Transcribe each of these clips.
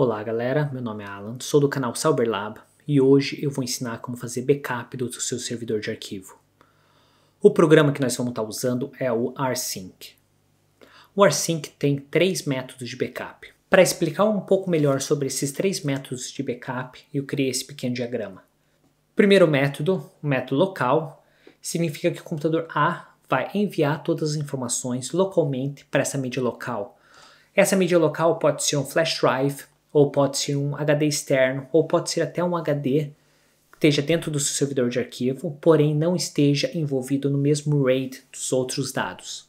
Olá galera, meu nome é Alan, sou do canal SauberLab e hoje eu vou ensinar como fazer backup do seu servidor de arquivo. O programa que nós vamos estar usando é o rsync. O rsync tem três métodos de backup. Para explicar um pouco melhor sobre esses três métodos de backup, eu criei esse pequeno diagrama. Primeiro método, o método local, significa que o computador A vai enviar todas as informações localmente para essa mídia local. Essa mídia local pode ser um flash drive, ou pode ser um HD externo, ou pode ser até um HD que esteja dentro do seu servidor de arquivo, porém não esteja envolvido no mesmo RAID dos outros dados.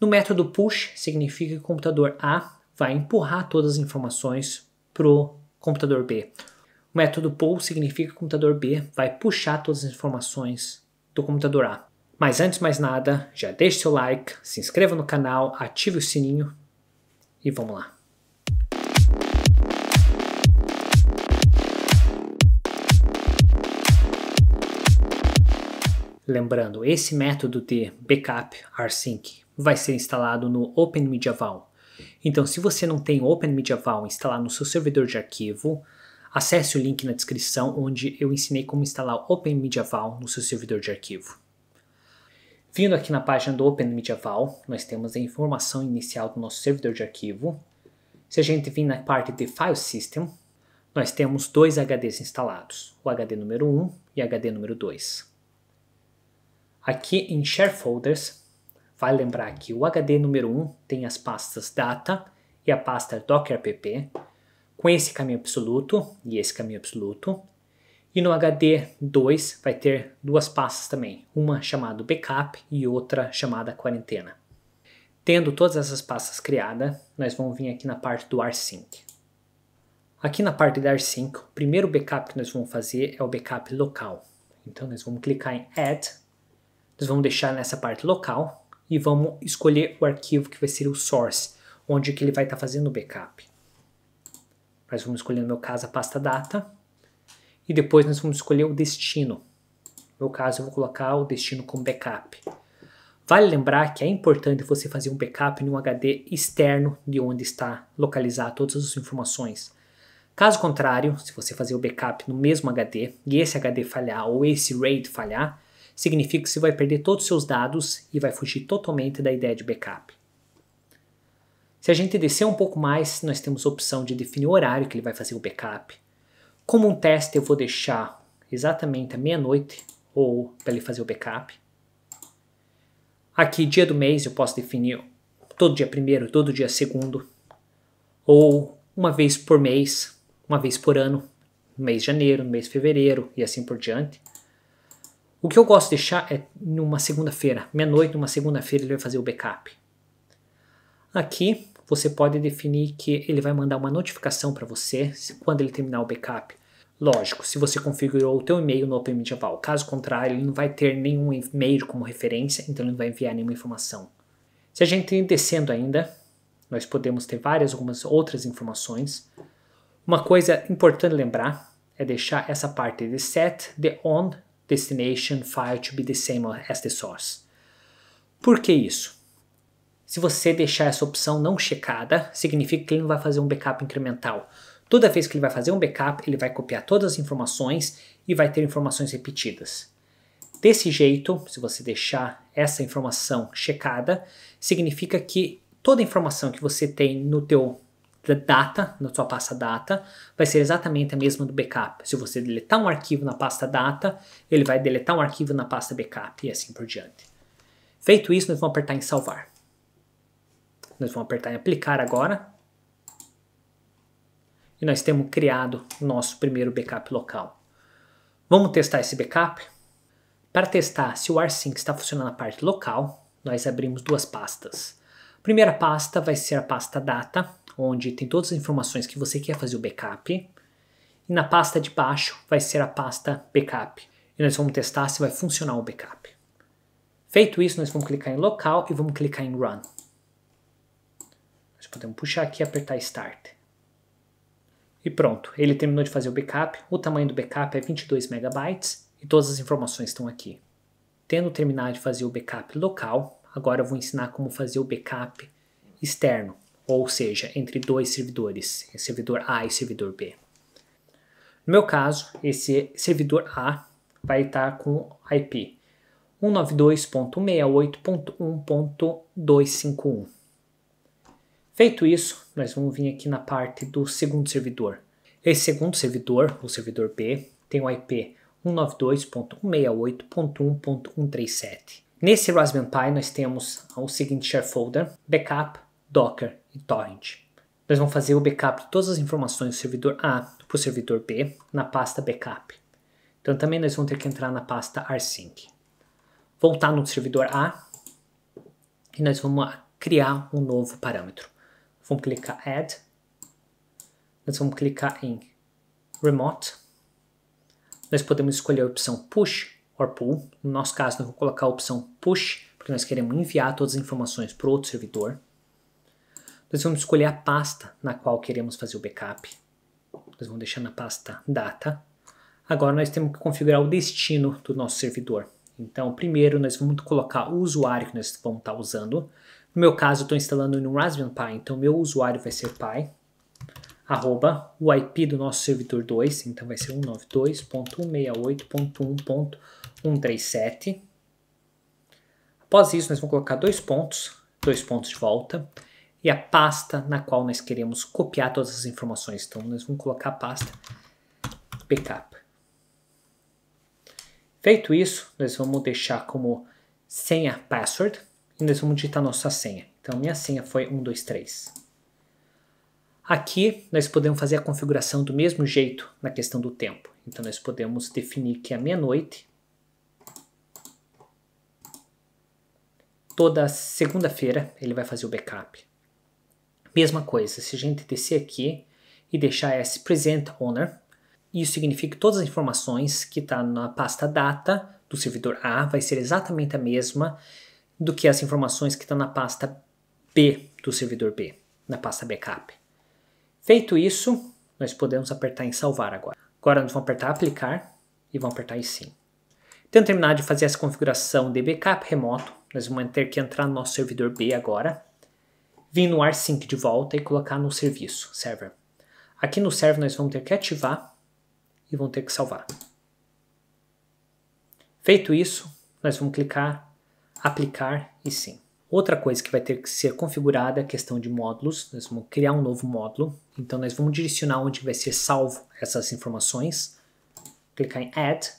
No método push, significa que o computador A vai empurrar todas as informações para o computador B. O método pull significa que o computador B vai puxar todas as informações do computador A. Mas antes de mais nada, já deixe seu like, se inscreva no canal, ative o sininho e vamos lá. Lembrando, esse método de backup rsync vai ser instalado no OpenMediaVault. Então, se você não tem o OpenMediaVault instalado no seu servidor de arquivo, acesse o link na descrição onde eu ensinei como instalar o OpenMediaVault no seu servidor de arquivo. Vindo aqui na página do OpenMediaVault, nós temos a informação inicial do nosso servidor de arquivo. Se a gente vir na parte de File System, nós temos dois HDs instalados, o HD número 1 e HD número 2. Aqui em Share Folders, vai lembrar que o HD número 1 tem as pastas Data e a pasta Docker.app, com esse caminho absoluto e esse caminho absoluto. E no HD 2 vai ter duas pastas também, uma chamada Backup e outra chamada Quarentena. Tendo todas essas pastas criadas, nós vamos vir aqui na parte do rsync. Aqui na parte da rsync, o primeiro backup que nós vamos fazer é o backup local. Então nós vamos clicar em Add. Nós vamos deixar nessa parte local e vamos escolher o arquivo que vai ser o source, onde que ele vai estar fazendo o backup. Nós vamos escolher, no meu caso, a pasta data e depois nós vamos escolher o destino. No meu caso, eu vou colocar o destino como backup. Vale lembrar que é importante você fazer um backup em um HD externo de onde está localizado todas as informações. Caso contrário, se você fazer o backup no mesmo HD e esse HD falhar ou esse RAID falhar, significa que você vai perder todos os seus dados e vai fugir totalmente da ideia de backup. Se a gente descer um pouco mais, nós temos a opção de definir o horário que ele vai fazer o backup. Como um teste, eu vou deixar exatamente à meia-noite ou para ele fazer o backup. Aqui, dia do mês, eu posso definir todo dia primeiro, todo dia segundo, ou uma vez por mês, uma vez por ano, no mês de janeiro, no mês de fevereiro e assim por diante. O que eu gosto de deixar é numa segunda-feira, meia-noite, numa segunda-feira ele vai fazer o backup. Aqui você pode definir que ele vai mandar uma notificação para você quando ele terminar o backup. Lógico, se você configurou o teu e-mail no OpenMediaVault, caso contrário ele não vai ter nenhum e-mail como referência, então ele não vai enviar nenhuma informação. Se a gente ir descendo ainda, nós podemos ter algumas outras informações. Uma coisa importante lembrar é deixar essa parte de set, de on, destination file to be the same as the source. Por que isso? Se você deixar essa opção não checada, significa que ele não vai fazer um backup incremental. Toda vez que ele vai fazer um backup, ele vai copiar todas as informações e vai ter informações repetidas. Desse jeito, se você deixar essa informação checada, significa que toda a informação que você tem no teu data, na sua pasta data, vai ser exatamente a mesma do backup. Se você deletar um arquivo na pasta data, ele vai deletar um arquivo na pasta backup e assim por diante. Feito isso, nós vamos apertar em salvar. Nós vamos apertar em aplicar agora. E nós temos criado o nosso primeiro backup local. Vamos testar esse backup? Para testar se o rsync está funcionando na parte local, nós abrimos duas pastas. A primeira pasta vai ser a pasta data, onde tem todas as informações que você quer fazer o backup. E na pasta de baixo vai ser a pasta backup. E nós vamos testar se vai funcionar o backup. Feito isso, nós vamos clicar em local e vamos clicar em run. Nós podemos puxar aqui e apertar start. E pronto, ele terminou de fazer o backup. O tamanho do backup é 22 MB e todas as informações estão aqui. Tendo terminado de fazer o backup local, agora eu vou ensinar como fazer o backup externo, ou seja, entre dois servidores, servidor A e servidor B. No meu caso, esse servidor A vai estar com IP 192.168.1.251. Feito isso, nós vamos vir aqui na parte do segundo servidor. Esse segundo servidor, o servidor B, tem o IP 192.168.1.137. Nesse Raspberry Pi nós temos o seguinte sharefolder: backup, docker e torrent. Nós vamos fazer o backup de todas as informações do servidor A para o servidor B na pasta backup. Então também nós vamos ter que entrar na pasta rsync. Voltar no servidor A e nós vamos criar um novo parâmetro. Vamos clicar add. Nós vamos clicar em remote. Nós podemos escolher a opção push or pull. No nosso caso, nós vamos colocar a opção push, porque nós queremos enviar todas as informações para outro servidor. Nós vamos escolher a pasta na qual queremos fazer o backup. Nós vamos deixar na pasta data. Agora nós temos que configurar o destino do nosso servidor. Então, primeiro nós vamos colocar o usuário que nós vamos estar usando. No meu caso, eu estou instalando no Raspberry Pi, então meu usuário vai ser pi, arroba, o IP do nosso servidor 2, então vai ser 192.168.1.137. Após isso, nós vamos colocar dois pontos de volta, e a pasta na qual nós queremos copiar todas as informações. Então, nós vamos colocar a pasta backup. Feito isso, nós vamos deixar como senha password e nós vamos digitar nossa senha. Então, minha senha foi 123. Aqui, nós podemos fazer a configuração do mesmo jeito na questão do tempo. Então, nós podemos definir que à meia-noite, toda segunda-feira, ele vai fazer o backup. Mesma coisa, se a gente descer aqui e deixar esse present owner, isso significa que todas as informações que estão na pasta data do servidor A vai ser exatamente a mesma do que as informações que estão na pasta B do servidor B, na pasta backup. Feito isso, nós podemos apertar em salvar agora. Agora nós vamos apertar aplicar e vamos apertar em sim. Tendo terminado de fazer essa configuração de backup remoto, nós vamos ter que entrar no nosso servidor B agora, vir no rsync de volta e colocar no serviço, server. Aqui no server nós vamos ter que ativar e vão ter que salvar. Feito isso, nós vamos clicar, aplicar e sim. Outra coisa que vai ter que ser configurada é a questão de módulos. Nós vamos criar um novo módulo. Então, nós vamos direcionar onde vai ser salvo essas informações. Clicar em Add.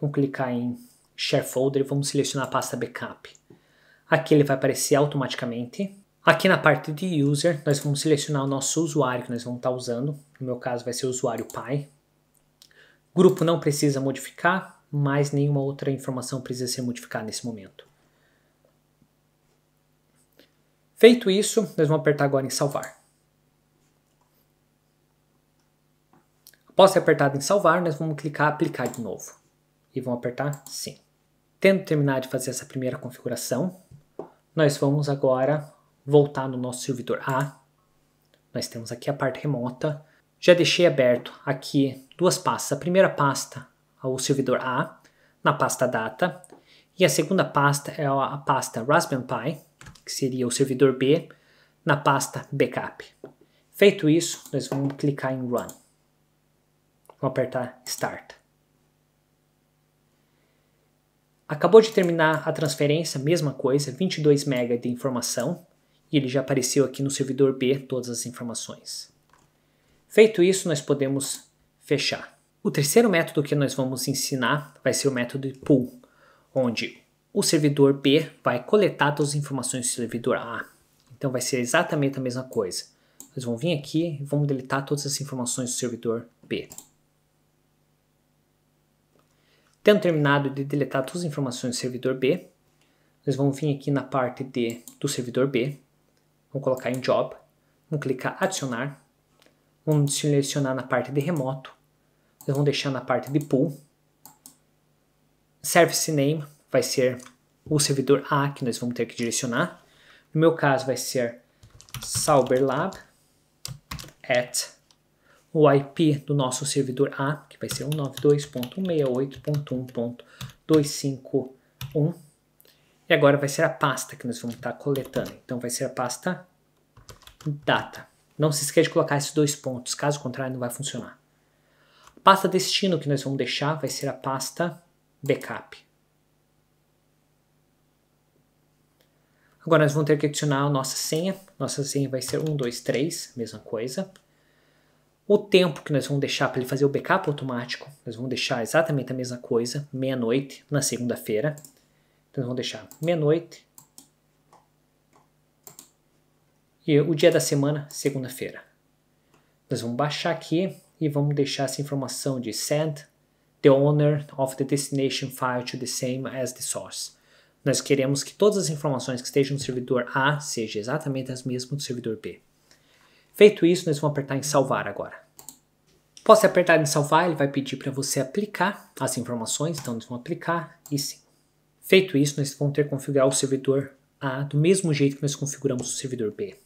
Vamos clicar em Share Folder e vamos selecionar a pasta Backup. Aqui ele vai aparecer automaticamente. Aqui na parte de User, nós vamos selecionar o nosso usuário que nós vamos estar usando. No meu caso, vai ser o usuário Pi. Grupo não precisa modificar, mas nenhuma outra informação precisa ser modificada nesse momento. Feito isso, nós vamos apertar agora em salvar. Após ter apertado em salvar, nós vamos clicar aplicar de novo. E vamos apertar sim. Tendo terminado de fazer essa primeira configuração, nós vamos agora voltar no nosso servidor A. Nós temos aqui a parte remota. Já deixei aberto aqui duas pastas. A primeira pasta é o servidor A, na pasta data. E a segunda pasta é a pasta Raspberry Pi, que seria o servidor B, na pasta backup. Feito isso, nós vamos clicar em Run. Vamos apertar Start. Acabou de terminar a transferência, mesma coisa, 22 MB de informação. E ele já apareceu aqui no servidor B todas as informações. Feito isso, nós podemos fechar. O terceiro método que nós vamos ensinar vai ser o método de pull, onde o servidor B vai coletar todas as informações do servidor A. Então vai ser exatamente a mesma coisa. Nós vamos vir aqui e vamos deletar todas as informações do servidor B. Tendo terminado de deletar todas as informações do servidor B, nós vamos vir aqui na parte do servidor B, vamos colocar em Job, vamos clicar Adicionar. Vamos selecionar na parte de remoto. Nós vamos deixar na parte de pool. Service name vai ser o servidor A que nós vamos ter que direcionar. No meu caso vai ser SauberLab at o IP do nosso servidor A, que vai ser 192.168.1.251. E agora vai ser a pasta que nós vamos estar coletando. Então vai ser a pasta data. Não se esqueça de colocar esses dois pontos, caso contrário não vai funcionar. A pasta destino que nós vamos deixar vai ser a pasta backup. Agora nós vamos ter que adicionar a nossa senha. Nossa senha vai ser 123, mesma coisa. O tempo que nós vamos deixar para ele fazer o backup automático, nós vamos deixar exatamente a mesma coisa, meia-noite, na segunda-feira. Então nós vamos deixar meia-noite. E o dia da semana, segunda-feira. Nós vamos baixar aqui e vamos deixar essa informação de send the owner of the destination file to the same as the source. Nós queremos que todas as informações que estejam no servidor A sejam exatamente as mesmas do servidor B. Feito isso, nós vamos apertar em salvar agora. Após você apertar em salvar, ele vai pedir para você aplicar as informações, então nós vamos aplicar e sim. Feito isso, nós vamos ter que configurar o servidor A do mesmo jeito que nós configuramos o servidor B.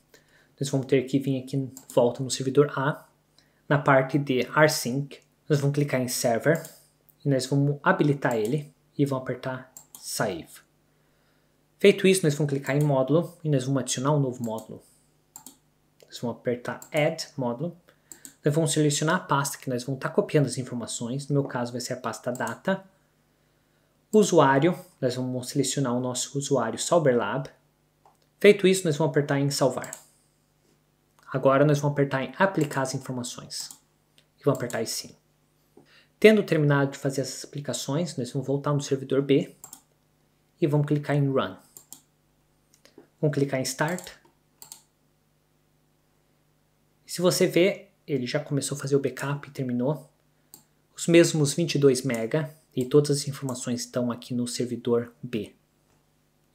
Nós vamos ter que vir aqui em volta no servidor A, na parte de rsync, nós vamos clicar em server, e nós vamos habilitar ele e vamos apertar save. Feito isso, nós vamos clicar em módulo e nós vamos adicionar um novo módulo. Nós vamos apertar add módulo. Nós vamos selecionar a pasta que nós vamos estar copiando as informações. No meu caso vai ser a pasta data. Usuário, nós vamos selecionar o nosso usuário SauberLab. Feito isso, nós vamos apertar em salvar. Agora nós vamos apertar em aplicar as informações. E vamos apertar em sim. Tendo terminado de fazer essas aplicações, nós vamos voltar no servidor B e vamos clicar em run. Vamos clicar em Start. Se você ver, ele já começou a fazer o backup e terminou. Os mesmos 22 MB e todas as informações estão aqui no servidor B.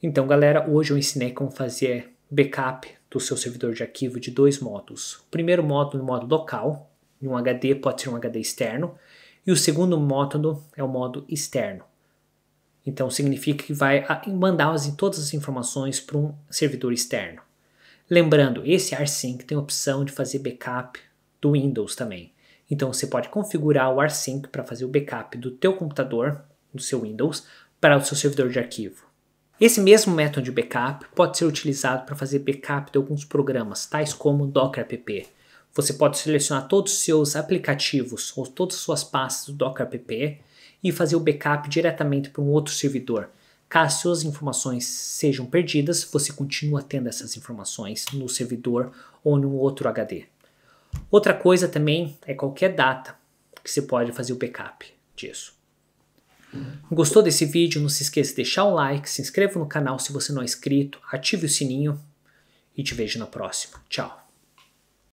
Então galera, hoje eu ensinei como fazer backup do seu servidor de arquivo de dois módulos. O primeiro módulo é o módulo local, em um HD pode ser um HD externo. E o segundo módulo é o módulo externo. Então significa que vai mandar todas as informações para um servidor externo. Lembrando, esse rsync tem a opção de fazer backup do Windows também. Então você pode configurar o rsync para fazer o backup do teu computador, do seu Windows, para o seu servidor de arquivo. Esse mesmo método de backup pode ser utilizado para fazer backup de alguns programas, tais como Docker app. Você pode selecionar todos os seus aplicativos ou todas as suas pastas do Docker app e fazer o backup diretamente para um outro servidor. Caso suas informações sejam perdidas, você continua tendo essas informações no servidor ou num outro HD. Outra coisa também é qualquer data que você pode fazer o backup disso. Gostou desse vídeo? Não se esqueça de deixar um like, se inscreva no canal se você não é inscrito, ative o sininho e te vejo na próxima. Tchau!